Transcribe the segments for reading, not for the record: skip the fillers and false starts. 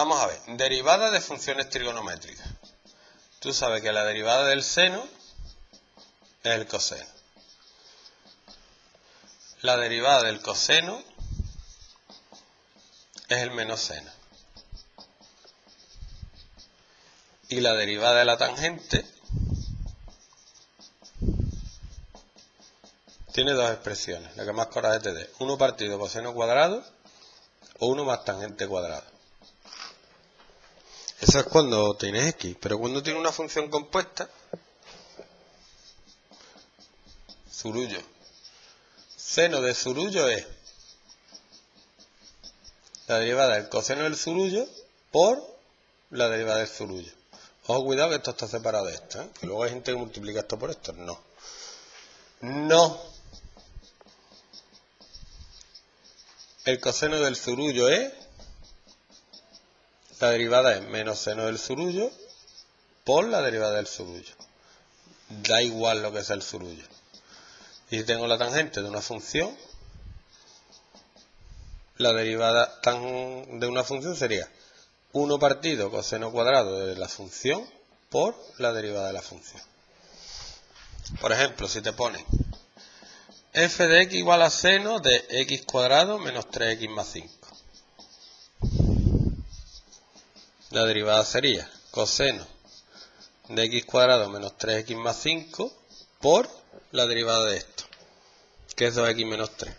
Vamos a ver, derivada de funciones trigonométricas. Tú sabes que la derivada del seno es el coseno. La derivada del coseno es el menos seno. Y la derivada de la tangente tiene dos expresiones, la que más coraje te dé. 1 partido por seno cuadrado o 1 más tangente cuadrada. Eso es cuando tienes x, pero cuando tienes una función compuesta, zurullo. Seno de zurullo es la derivada del coseno del zurullo por la derivada del zurullo. Ojo, cuidado que esto está separado de esto, ¿eh? Que luego hay gente que multiplica esto por esto. No. No. El coseno del zurullo es... La derivada es menos seno del zurullo por la derivada del zurullo. Da igual lo que sea el zurullo. Y si tengo la tangente de una función, la derivada de una función sería 1 partido coseno cuadrado de la función por la derivada de la función. Por ejemplo, si te ponen f de x igual a seno de x cuadrado menos 3x más 5. La derivada sería coseno de x cuadrado menos 3x más 5 por la derivada de esto, que es 2x menos 3.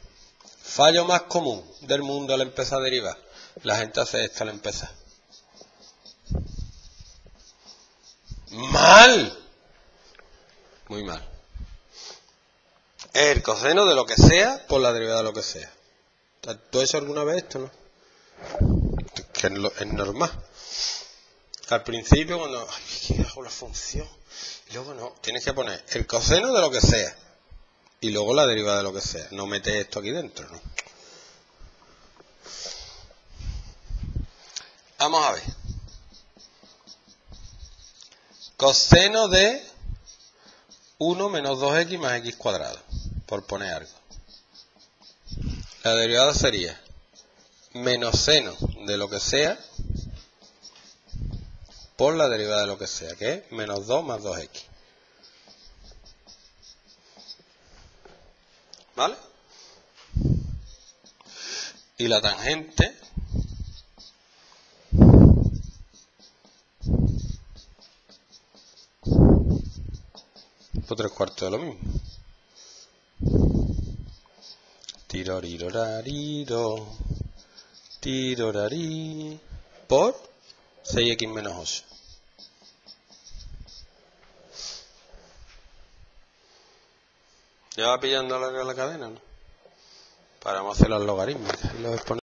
Fallo más común del mundo al empezar a derivar. La gente hace esto al empezar. ¡Mal! Muy mal. Es el coseno de lo que sea por la derivada de lo que sea. ¿Tú has hecho alguna vez esto, no? Que es normal. Al principio cuando hago la función y luego no, tienes que poner el coseno de lo que sea y luego la derivada de lo que sea, no metes esto aquí dentro, ¿no? Vamos a ver, coseno de 1 menos 2x más x cuadrado, por poner algo. La derivada sería menos seno de lo que sea por la derivada de lo que sea, que es menos 2 más 2x. ¿Vale? Y la tangente por 3/4 de lo mismo. Tirorirorariro, tirorarí, por 6x menos 8. ¿Ya va pillando la cadena, no? Para hacer las logarítmicas y los exponentes.